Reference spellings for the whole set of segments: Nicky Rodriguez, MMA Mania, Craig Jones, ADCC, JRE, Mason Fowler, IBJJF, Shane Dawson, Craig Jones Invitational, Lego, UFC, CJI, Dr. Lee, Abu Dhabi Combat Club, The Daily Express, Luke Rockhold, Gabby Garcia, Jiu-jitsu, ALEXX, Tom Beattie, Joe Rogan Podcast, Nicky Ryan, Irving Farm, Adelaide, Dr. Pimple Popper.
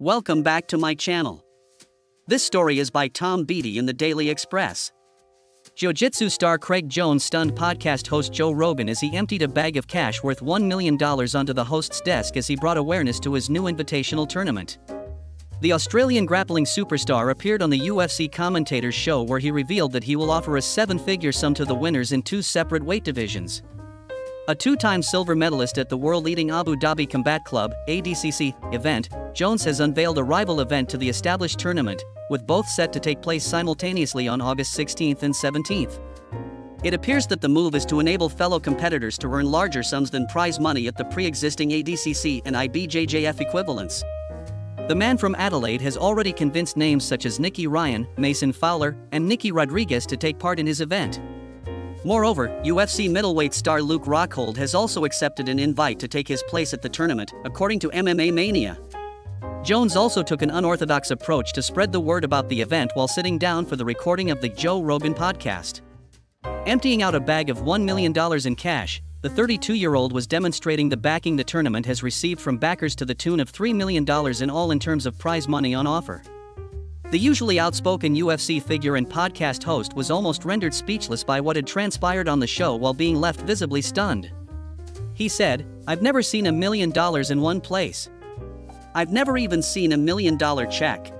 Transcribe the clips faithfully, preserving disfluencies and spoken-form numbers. Welcome back to my channel. This story is by Tom Beattie in The Daily Express. Jiu-jitsu star Craig Jones stunned podcast host Joe Rogan as he emptied a bag of cash worth one million dollars onto the host's desk as he brought awareness to his new invitational tournament. The Australian grappling superstar appeared on the U F C commentator's show where he revealed that he will offer a seven-figure sum to the winners in two separate weight divisions. A two-time silver medalist at the world-leading Abu Dhabi Combat Club A D C C event, Jones has unveiled a rival event to the established tournament, with both set to take place simultaneously on August sixteenth and seventeenth. It appears that the move is to enable fellow competitors to earn larger sums than prize money at the pre-existing A D C C and I B J J F equivalents. The man from Adelaide has already convinced names such as Nicky Ryan, Mason Fowler, and Nicky Rodriguez to take part in his event. Moreover, U F C middleweight star Luke Rockhold has also accepted an invite to take his place at the tournament, according to M M A Mania. Jones also took an unorthodox approach to spread the word about the event while sitting down for the recording of the Joe Rogan Podcast. Emptying out a bag of one million dollars in cash, the thirty-two-year-old was demonstrating the backing the tournament has received from backers to the tune of three million dollars in all in terms of prize money on offer. The usually outspoken U F C figure and podcast host was almost rendered speechless by what had transpired on the show while being left visibly stunned. He said, "I've never seen a million dollars in one place. I've never even seen a million-dollar check.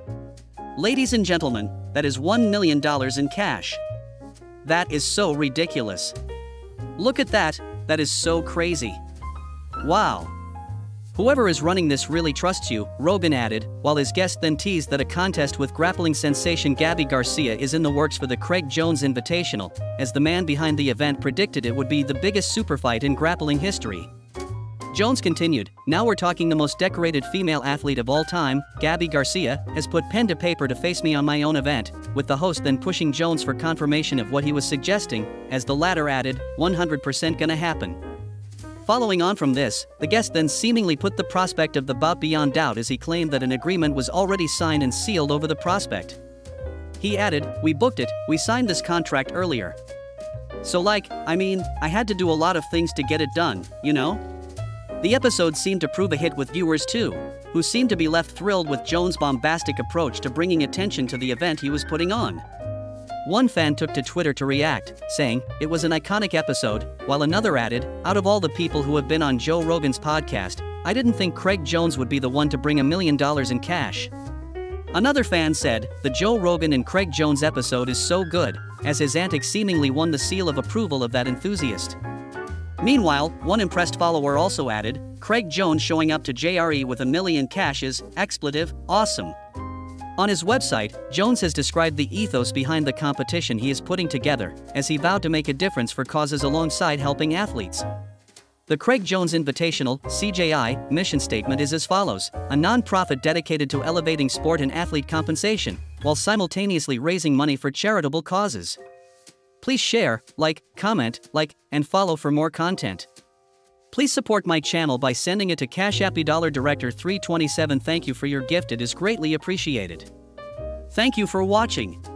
Ladies and gentlemen, that is one million dollars in cash. That is so ridiculous. Look at that. That is so crazy. Wow. Whoever is running this really trusts you," Rogan added, while his guest then teased that a contest with grappling sensation Gabby Garcia is in the works for the Craig Jones Invitational, as the man behind the event predicted it would be the biggest superfight in grappling history. Jones continued, "Now we're talking the most decorated female athlete of all time, Gabby Garcia, has put pen to paper to face me on my own event," with the host then pushing Jones for confirmation of what he was suggesting, as the latter added, one hundred percent gonna happen." Following on from this, the guest then seemingly put the prospect of the bout beyond doubt as he claimed that an agreement was already signed and sealed over the prospect. He added, "We booked it, we signed this contract earlier. So like, I mean, I had to do a lot of things to get it done, you know?" The episode seemed to prove a hit with viewers too, who seemed to be left thrilled with Jones' bombastic approach to bringing attention to the event he was putting on. One fan took to Twitter to react, saying, "It was an iconic episode," while another added, "Out of all the people who have been on Joe Rogan's podcast, I didn't think Craig Jones would be the one to bring a million dollars in cash." Another fan said, "The Joe Rogan and Craig Jones episode is so good, as his antics seemingly won the seal of approval of that enthusiast." Meanwhile, one impressed follower also added, "Craig Jones showing up to J R E with a million cash is, expletive, awesome." On his website, Jones has described the ethos behind the competition he is putting together, as he vowed to make a difference for causes alongside helping athletes. The Craig Jones Invitational C J I mission statement is as follows: a non-profit dedicated to elevating sport and athlete compensation, while simultaneously raising money for charitable causes. Please share, like, comment, like, and follow for more content. Please support my channel by sending it to Cash App Dollar Director three twenty-seven. Thank you for your gift, it is greatly appreciated. Thank you for watching.